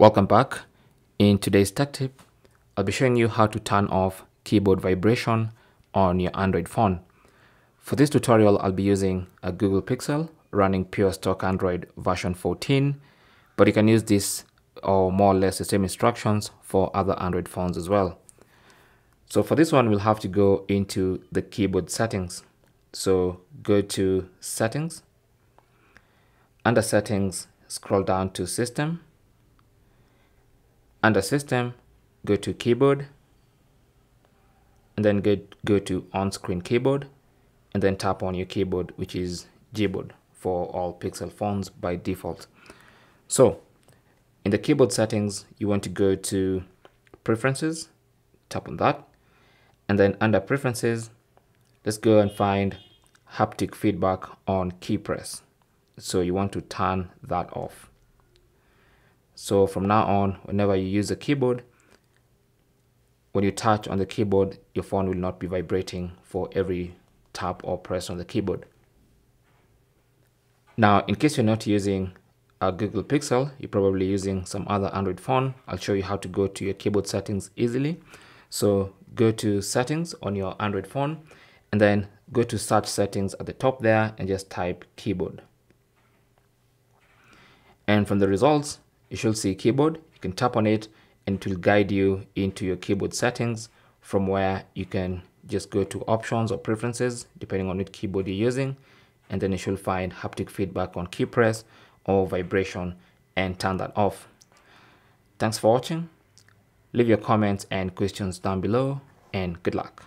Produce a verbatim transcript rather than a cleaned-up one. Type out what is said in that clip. Welcome back. In today's tech tip, I'll be showing you how to turn off keyboard vibration on your Android phone. For this tutorial, I'll be using a Google Pixel running pure stock Android version fourteen, but you can use this or more or less the same instructions for other Android phones as well. So for this one, we'll have to go into the keyboard settings. So go to Settings. Under Settings, scroll down to System. Under System, go to Keyboard, and then go, go to On-Screen Keyboard, and then tap on your keyboard, which is Gboard for all Pixel phones by default. So in the keyboard settings, you want to go to Preferences, tap on that, and then under Preferences, let's go and find haptic feedback on key press. So you want to turn that off. So from now on, whenever you use a keyboard, when you touch on the keyboard, your phone will not be vibrating for every tap or press on the keyboard. Now, in case you're not using a Google Pixel, you're probably using some other Android phone. I'll show you how to go to your keyboard settings easily. So go to Settings on your Android phone, and then go to Search Settings at the top there and just type Keyboard. And from the results, you should see Keyboard. You can tap on it and it will guide you into your keyboard settings, from where you can just go to Options or Preferences, depending on which keyboard you're using, and then you should find haptic feedback on key press or vibration and turn that off. Thanks for watching. Leave your comments and questions down below, and good luck.